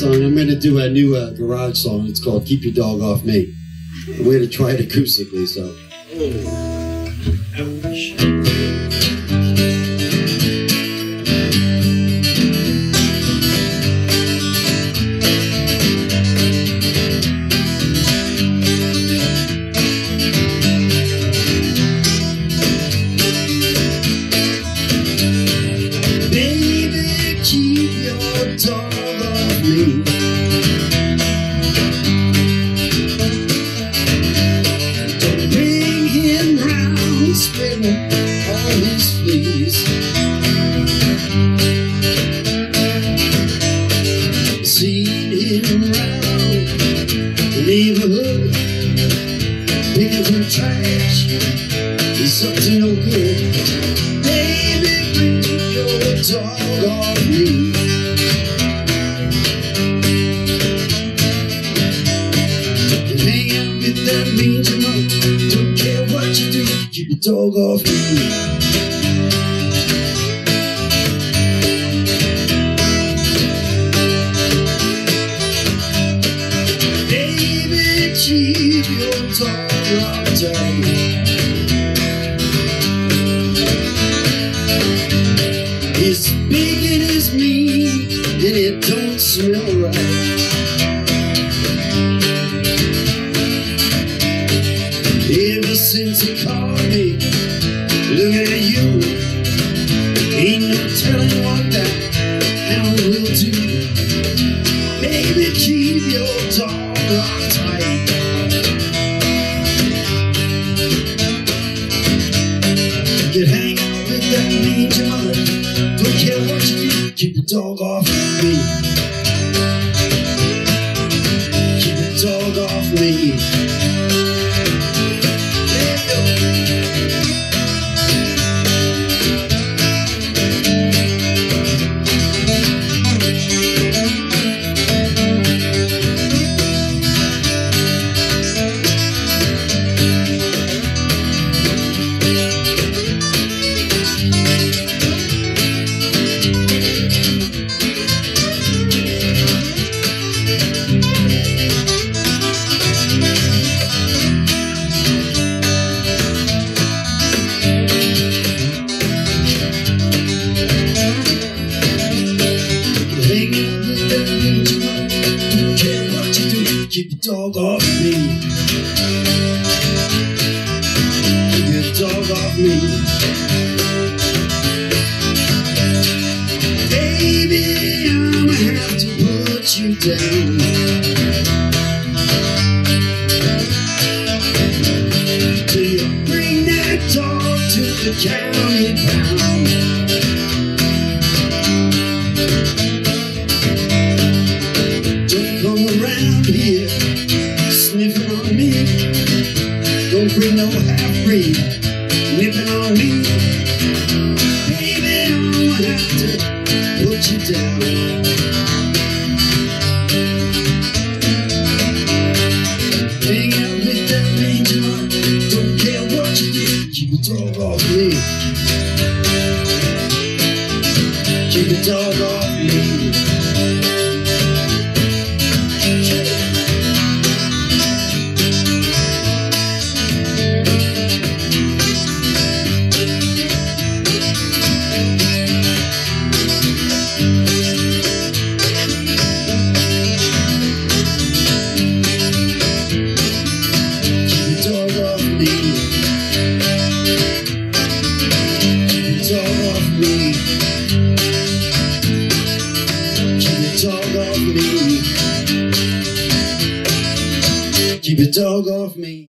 song, I'm going to do a new garage song. It's called Keep Your Dog Off Me. I'm going to try it acoustically, so. Trash is something no good. Baby, bring your dog off me. You hang out with that mean jerk. Don't care what you do, keep your dog off me. Keep your dog off me. It's big and it's mean and it don't smell right. Ever since he called me, look at you. Ain't no telling what that hound will do. Baby, keep your dog off me. You hang out with that mean jerk. Don't care what you do, keep your dog off me. Keep your dog off me. Keep your dog off me. Keep your dog off me. Baby, I'ma have to put you down. Till you bring that dog to the county pound. Don't come around here sniffing on me. Don't bring no half-breed nipping on me. Baby, I'm gonna have to put you down. Hang out with that mean jerk. Don't care what you do, keep your dog off me. Keep your dog off me. Keep your dog off me.